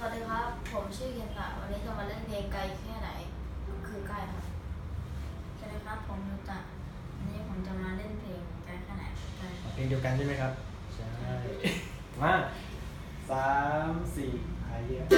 สวัสดีครับผมชื่อเคนค่ะวันนี้จะมาเล่นเพลงไกลแค่ไหนคือใกล้ครับสวัสดีครับผมนุตะวันนี้ผมจะมาเล่นเพลงไกลแค่ไหนเพลงเดียวกันใช่ไหมครับใช่มา3 4ไอเดีย